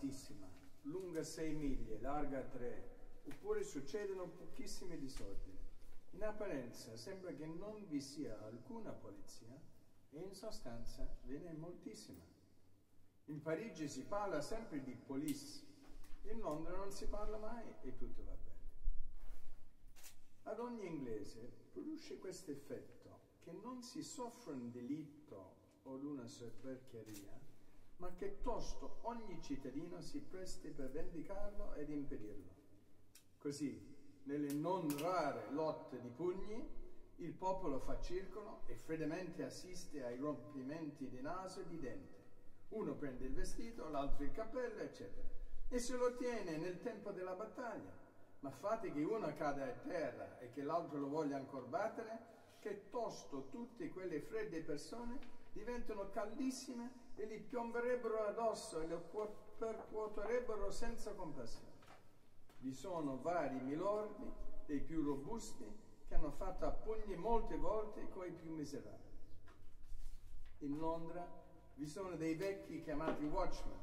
vastissima, lunga 6 miglia, larga 3, oppure succedono pochissimi disordini. In apparenza sembra che non vi sia alcuna polizia e in sostanza ve ne è moltissima. In Parigi si parla sempre di police, in Londra non si parla mai e tutto va bene. Ad ogni inglese produce questo effetto che non si soffre un delitto o una soperchieria, ma che tosto ogni cittadino si presti per vendicarlo ed impedirlo. Così, nelle non rare lotte di pugni, il popolo fa circolo e freddamente assiste ai rompimenti di naso e di dente. Uno prende il vestito, l'altro il cappello, eccetera, e se lo tiene nel tempo della battaglia. Ma fate che uno cada a terra e che l'altro lo voglia ancor battere, che tosto tutte quelle fredde persone diventano caldissime e li piomberebbero addosso e lo percuoterebbero senza compassione. Vi sono vari milordi, dei più robusti, che hanno fatto a pugni molte volte coi più miserabili. In Londra vi sono dei vecchi chiamati watchman,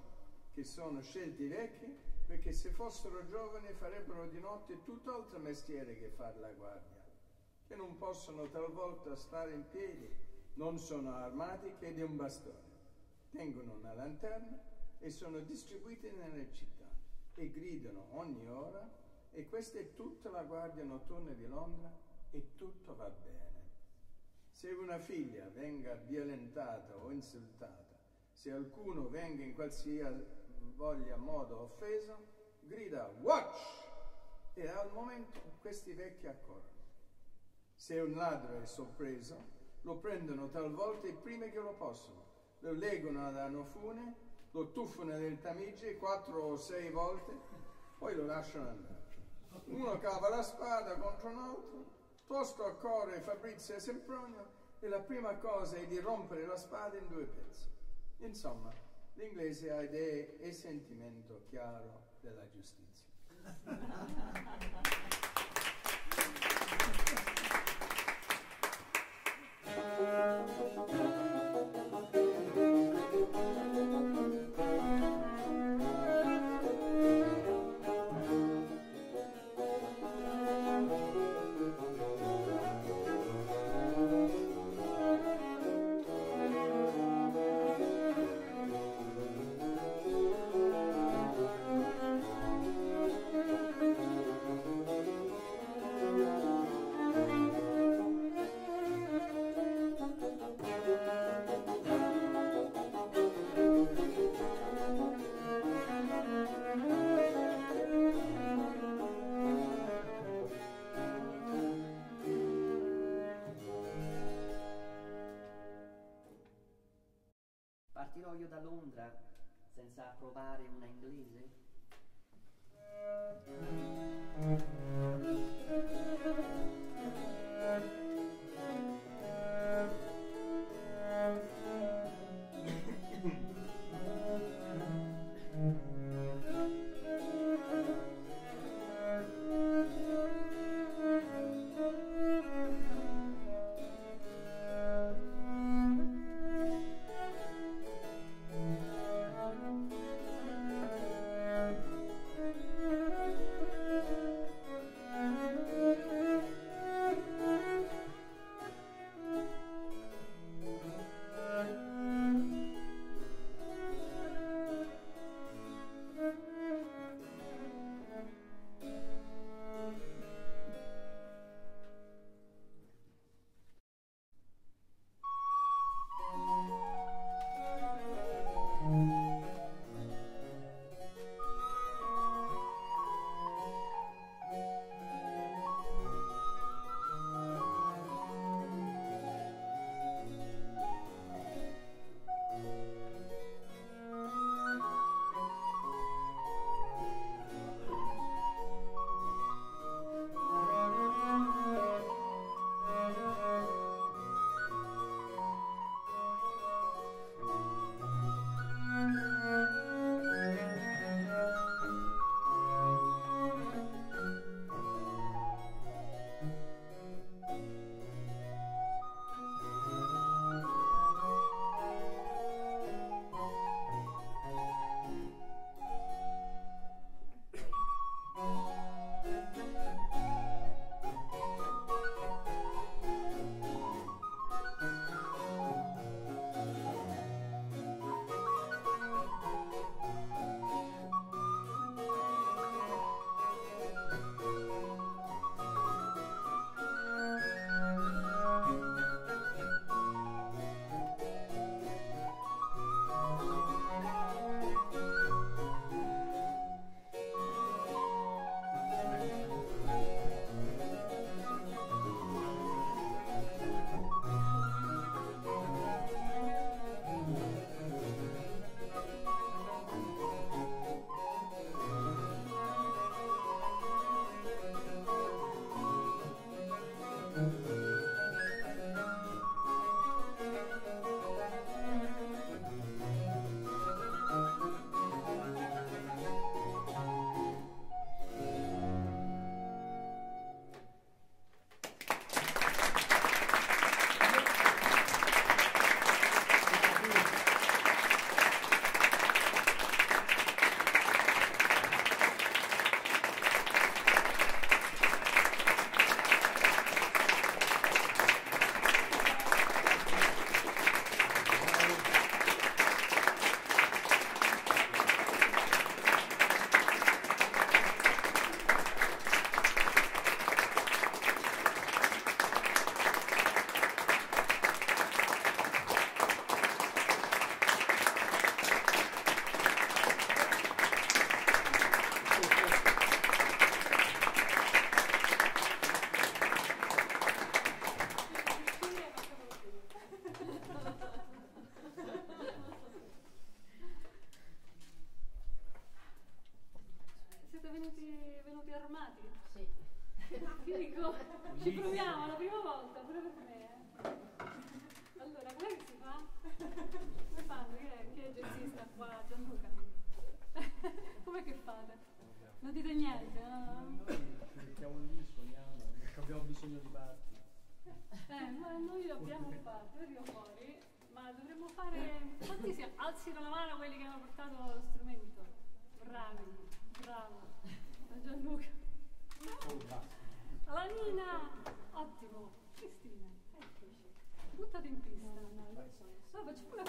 che sono scelti vecchi perché se fossero giovani farebbero di notte tutt'altro mestiere che fare la guardia, che non possono talvolta stare in piedi, non sono armati che di un bastone. Tengono una lanterna e sono distribuiti nelle città e gridano ogni ora, e questa è tutta la guardia notturna di Londra e tutto va bene. Se una figlia venga violentata o insultata, se qualcuno venga in qualsivoglia modo offeso, grida watch e al momento questi vecchi accorrono. Se un ladro è sorpreso, lo prendono talvolta prima che lo possono, lo legano ad una fune, lo tuffano nel Tamigi 4 o 6 volte, poi lo lasciano andare. Uno cava la spada contro un altro, tosto accorre Fabrizio e Sempronio e la prima cosa è di rompere la spada in 2 pezzi. Insomma, l'inglese ha idee e sentimento chiaro della giustizia. Senza provare una inglese? venuti armati? Sì. Figo, ci proviamo, la prima volta, pure per me. Allora, com'è che si fa? Come fanno? Che è jazzista qua, Gianluca? Com'è che fate? Non dite niente? No? Noi ci mettiamo lì, suoniamo, non abbiamo bisogno di parti. Ma noi abbiamo le parti, noi siamo fuori, ma dovremmo fare... Quanti siamo? Alzino la mano quelli che hanno portato lo strumento. Bravi, bravo. Gianluca. La Nina, ottimo. Cristina, eccoci. Buttati in pista. No, faccio pure